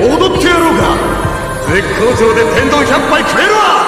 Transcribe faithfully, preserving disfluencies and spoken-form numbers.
踊ってやろうか。絶好調で天丼ひゃっぱい食えるわ。